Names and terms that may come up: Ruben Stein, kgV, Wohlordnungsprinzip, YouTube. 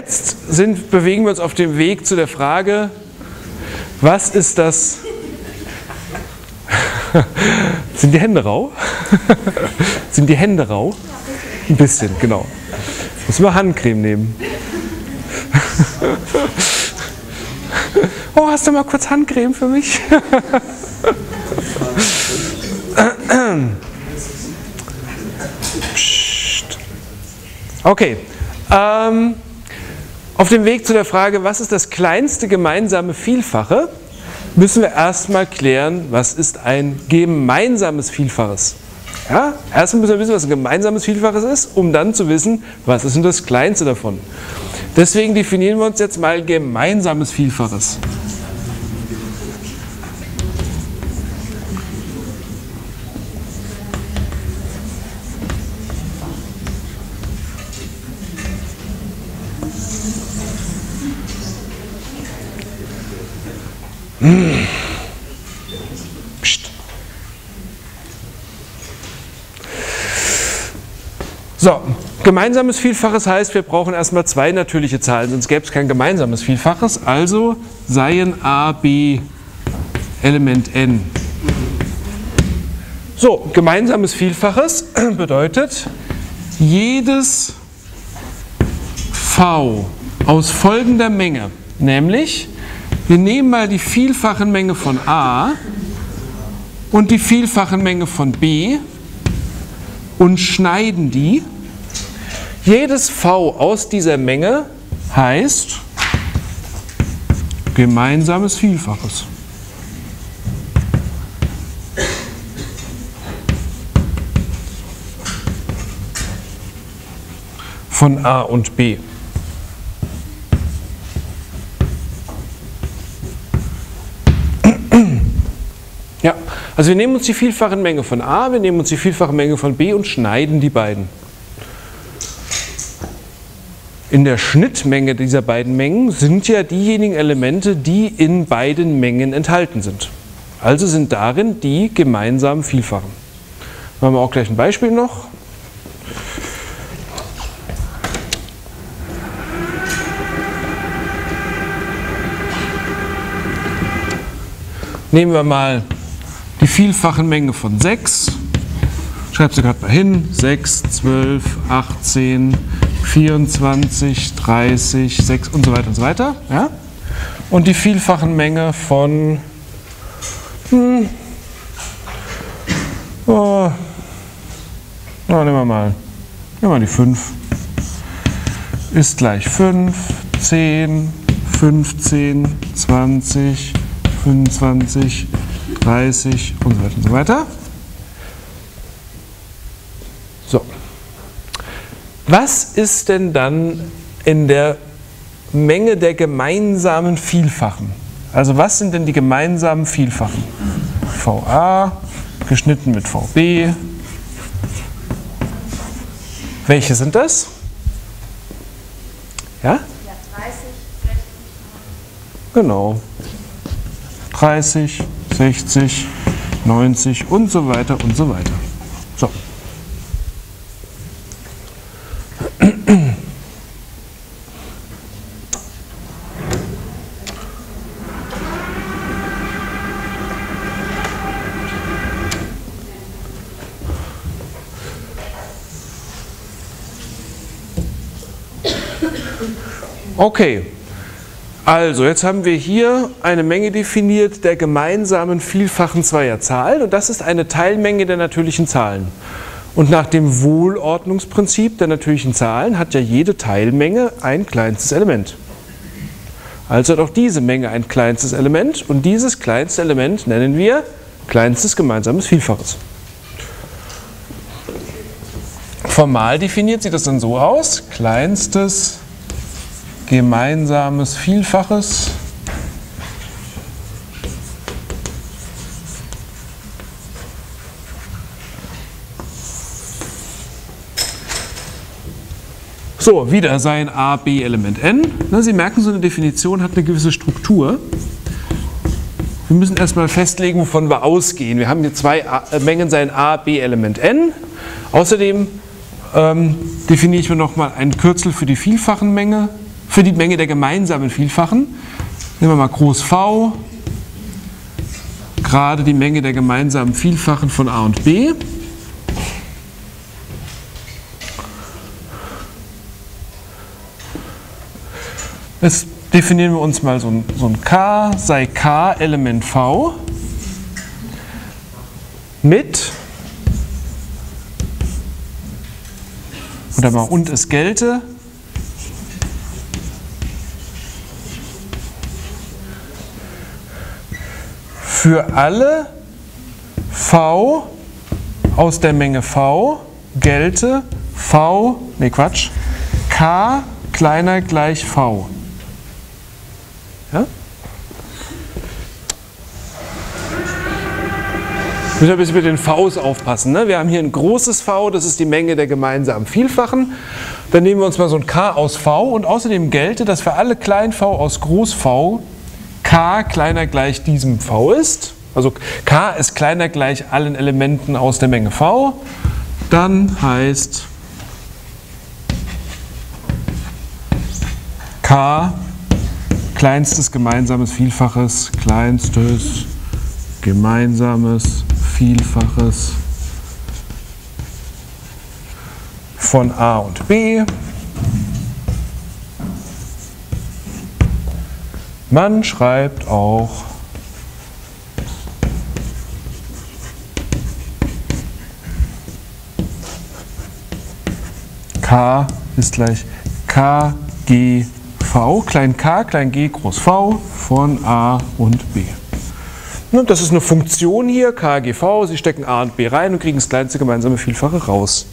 Jetzt bewegen wir uns auf dem Weg zu der Frage, was ist das? Sind die Hände rau? Sind die Hände rau? Ein bisschen, genau. Müssen wir Handcreme nehmen. Oh, hast du mal kurz Handcreme für mich? Okay. Auf dem Weg zu der Frage, was ist das kleinste gemeinsame Vielfache, müssen wir erstmal klären, was ist ein gemeinsames Vielfaches. Ja? Erstmal müssen wir wissen, was ein gemeinsames Vielfaches ist, um dann zu wissen, was ist denn das kleinste davon. Deswegen definieren wir uns jetzt mal gemeinsames Vielfaches. So, gemeinsames Vielfaches heißt, wir brauchen erstmal zwei natürliche Zahlen, sonst gäbe es kein gemeinsames Vielfaches. Also seien a, b, Element n. So, gemeinsames Vielfaches bedeutet, jedes v aus folgender Menge, nämlich wir nehmen mal die vielfachen Menge von a und die vielfachen Menge von b und schneiden die. Jedes v aus dieser Menge heißt gemeinsames Vielfaches. Von a und b. Ja, also wir nehmen uns die vielfachen Menge von a, wir nehmen uns die vielfache Menge von b und schneiden die beiden. In der Schnittmenge dieser beiden Mengen sind ja diejenigen Elemente, die in beiden Mengen enthalten sind. Also sind darin die gemeinsamen Vielfachen. Machen wir auch gleich ein Beispiel noch. Nehmen wir mal die vielfachen Menge von 6, schreib sie gerade mal hin, 6, 12, 18, 24, 30, 6 und so weiter, ja? Und die vielfachen Menge von nehmen wir mal die 5, ist gleich 5, 10, 15, 20, 25, 30 und so weiter und so weiter. So. Was ist denn dann in der Menge der gemeinsamen Vielfachen? Also was sind denn die gemeinsamen Vielfachen? VA geschnitten mit VB. Welche sind das? Ja? 30. Genau. 30, 60, 90 und so weiter und so weiter. So. Okay. Also, jetzt haben wir hier eine Menge definiert der gemeinsamen vielfachen zweier Zahlen und das ist eine Teilmenge der natürlichen Zahlen. Und nach dem Wohlordnungsprinzip der natürlichen Zahlen hat ja jede Teilmenge ein kleinstes Element. Also hat auch diese Menge ein kleinstes Element und dieses kleinste Element nennen wir kleinstes gemeinsames Vielfaches. Formal definiert sieht das dann so aus, kleinstes gemeinsames Vielfaches so, wieder sein a, b, Element n. Na, Sie merken, so eine Definition hat eine gewisse Struktur. Wir müssen erstmal festlegen, wovon wir ausgehen. Wir haben hier zwei Mengen sein a, b, Element n. Außerdem definiere ich mir nochmal ein Kürzel für die vielfachen Menge für die Menge der gemeinsamen Vielfachen. Nehmen wir mal groß V, gerade die Menge der gemeinsamen Vielfachen von A und B. Jetzt definieren wir uns mal so ein K, sei K Element V mit, oder mal und es gelte, für alle V aus der Menge V gelte K kleiner gleich V. Ja? Ich muss ein bisschen mit den Vs aufpassen. Ne? Wir haben hier ein großes V, das ist die Menge der gemeinsamen Vielfachen. Dann nehmen wir uns mal so ein K aus V und außerdem gelte, dass für alle klein V aus groß V K kleiner gleich diesem V ist, also K ist kleiner gleich allen Elementen aus der Menge V, dann heißt K kleinstes gemeinsames Vielfaches, von A und B. Man schreibt auch K ist gleich kgV, klein k, klein g, groß v von A und B. Und das ist eine Funktion hier, kgV, Sie stecken A und B rein und kriegen das kleinste gemeinsame Vielfache raus.